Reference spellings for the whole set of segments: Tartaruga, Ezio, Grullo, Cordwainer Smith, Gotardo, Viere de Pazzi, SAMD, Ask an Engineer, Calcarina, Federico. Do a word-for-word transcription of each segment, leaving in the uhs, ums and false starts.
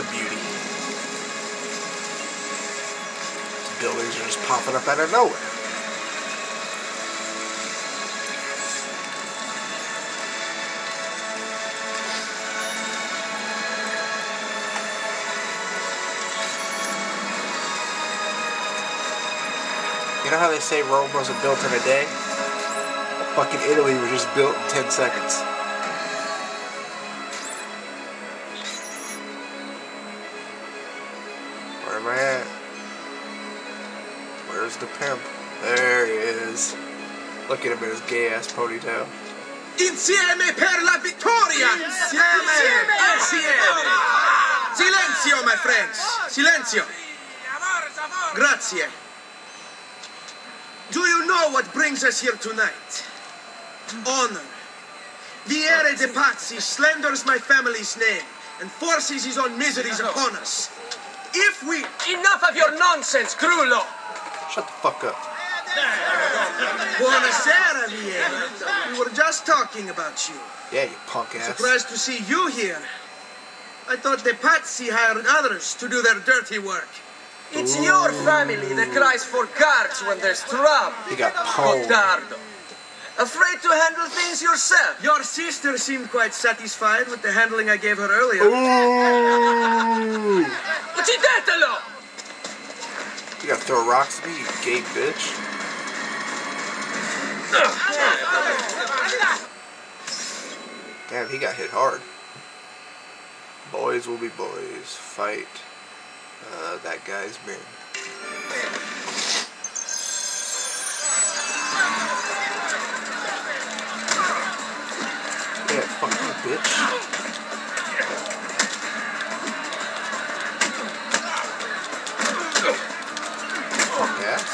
the beauty. Buildings are just popping up out of nowhere. You know how they say Rome wasn't built in a day? Fucking Italy was just built in ten seconds. Where am I at? Where's the pimp? There he is. Look at him in his gay ass ponytail. Insieme per la vittoria! Insieme! Insieme! Silenzio, my friends! Silenzio! Grazie! Do you know what brings us here tonight? Honor. Viere de Pazzi slanders my family's name and forces his own miseries upon us. If we... Enough of your nonsense, Grullo! Shut the fuck up. Buonasera, Viere. We were just talking about you. Yeah, you punk ass. Surprised to see you here. I thought the Pazzi hired others to do their dirty work. It's Ooh. Your family that cries for guards when there's trouble. He got pulled. Gotardo. Afraid to handle things yourself. Your sister seemed quite satisfied with the handling I gave her earlier. Ooh. You gotta throw rocks at me, you gay bitch. Damn, he got hit hard. Boys will be boys. Fight. Uh, that guy's been. Yeah, fuck you, bitch. Fuck ass.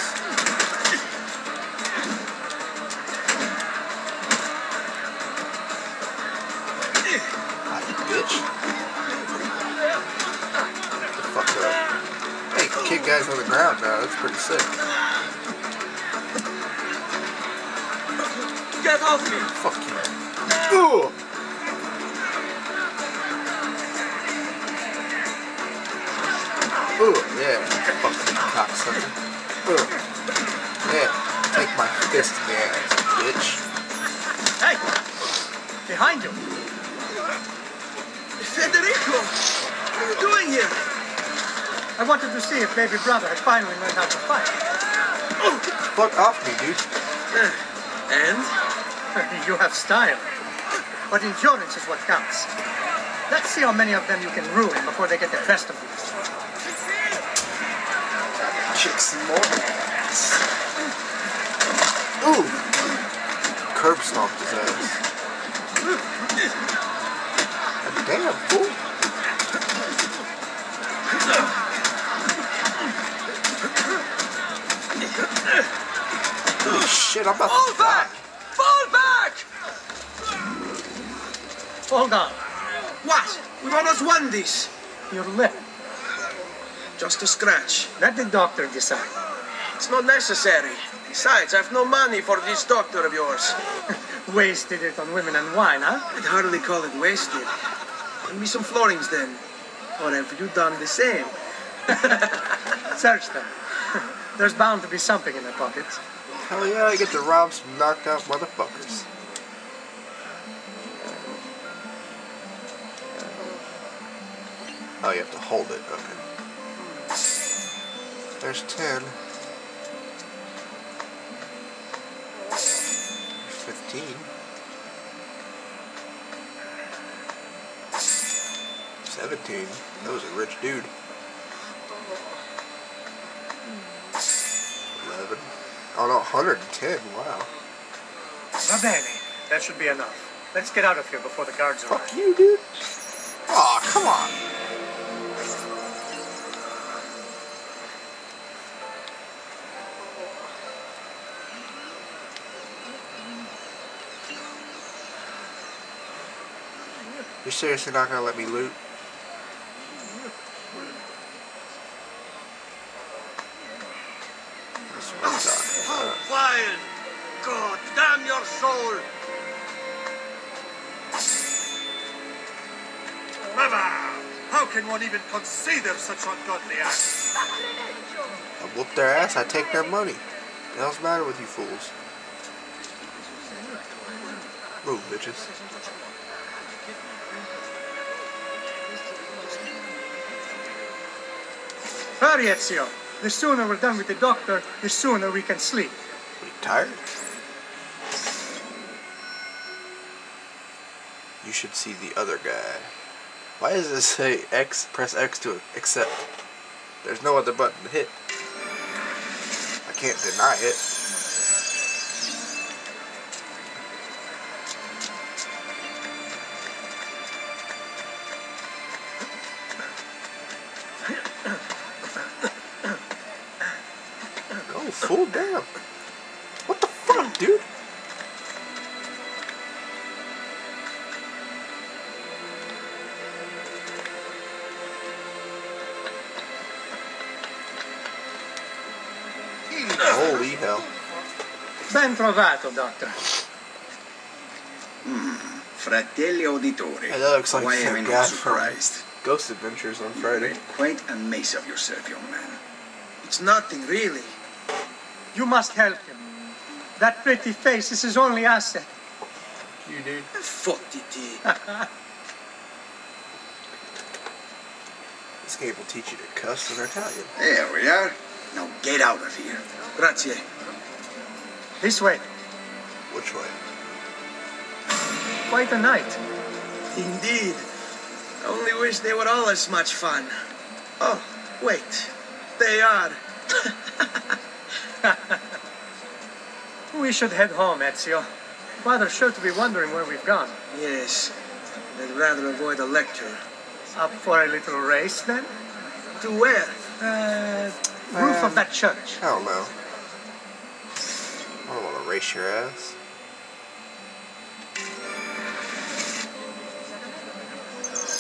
Hi, bitch. Kick guys on the ground now, that's pretty sick. Get off me! Fuck you. Ooh. Ooh, yeah. Fuck you, cocksucker. Ooh. Yeah. Take my fist in the ass, bitch. Hey! Behind you! Federico! What are you doing here? I wanted to see if baby brother had finally learned how to fight. Oh, fuck off me, dude. And? You have style. But endurance is what counts. Let's see how many of them you can ruin before they get the best of you. Kick some more. Ooh. Curb stomped his ass. Damn fool. Oh shit, I'm about Fall to back! Die. Fall back! Fall down. What? We've almost won this. Your lip. Just a scratch. Let the doctor decide. It's not necessary. Besides, I have no money for this doctor of yours. Wasted it on women and wine, huh? I'd hardly call it wasted. Give me some florins then. Or have you done the same? Search them. There's bound to be something in their pockets. Hell yeah, I get to rob some knocked out motherfuckers. Oh, you have to hold it, okay. There's ten. Fifteen. Seventeen. That was a rich dude. Oh no, one hundred ten, wow. Va bene, that should be enough. Let's get out of here before the guards arrive. Fuck you, dude. Aw, come on. You're seriously not gonna let me loot? God damn your soul! Mama! How can one even consider such ungodly acts? I whoop their ass, I take their money. What the hell's the matter with you fools? Move, bitches. Hurry, Ezio. The sooner we're done with the doctor, the sooner we can sleep. Are you tired? You should see the other guy. Why does it say X? Press X to accept. There's no other button to hit. I can't deny it. Oh, full damn. What the fuck, dude? Holy hell. Ben trovato, Doctor. Mm, fratelli auditori. Hey, that looks like why am I not surprised? Ghost Adventures on Friday. Quite a mess of yourself, young man. It's nothing, really. You must help him. That pretty face is his only asset. You do. Fottiti. This game will teach you to cuss in Italian. There we are. Now get out of here. Grazie. This way. Which way? Quite a night. Indeed. I only wish they were all as much fun. Oh, wait. They are. We should head home, Ezio. Father's sure to be wondering where we've gone. Yes. They'd rather avoid a lecture. Up for a little race, then? To where? Uh... Roof um, of that church. I don't know. I don't want to race your ass.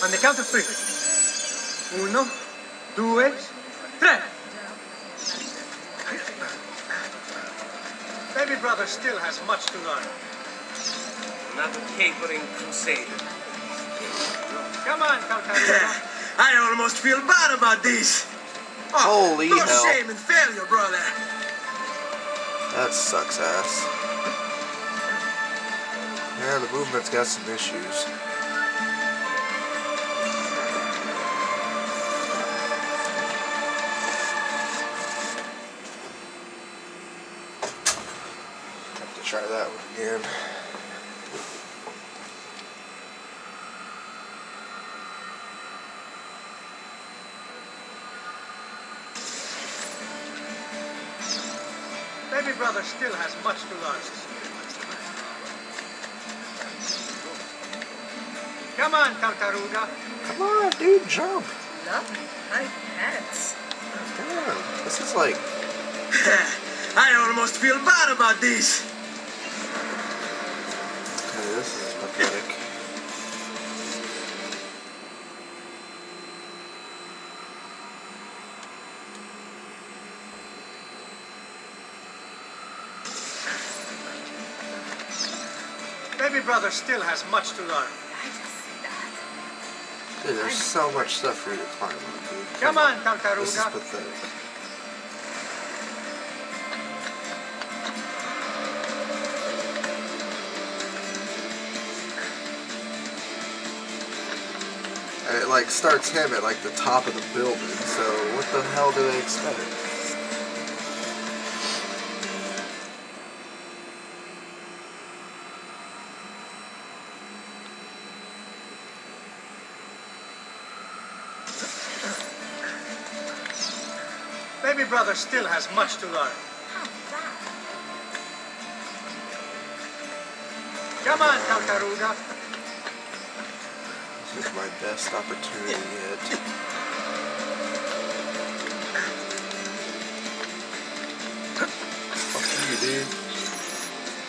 On the count of three. Uno, due, tre. Baby brother still has much to learn. Another capering crusader. Come on, Calcarina. I almost feel bad about this. Oh, holy no hell. Shame and failure, brother. That sucks ass. Yeah, the movement's got some issues. Have to try that one again. Baby brother still has much to learn. Come on, Tartaruga. Come on, dude, jump. Love my pants. Damn, this is like... I almost feel bad about this. Okay, this is pathetic. Baby brother still has much to learn. Dude, there's so much stuff for you to climb on, dude. Come, Come on, Tartaruga. This is pathetic. And it like starts him at like the top of the building, so what the hell do they expect? Baby brother still has much to learn. Come on, Tartaruga. This is my best opportunity yet. Fuck you, dude.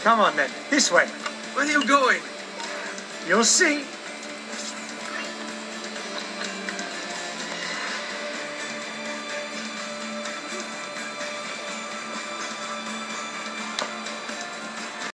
Come on, then. This way. Where are you going? You'll see.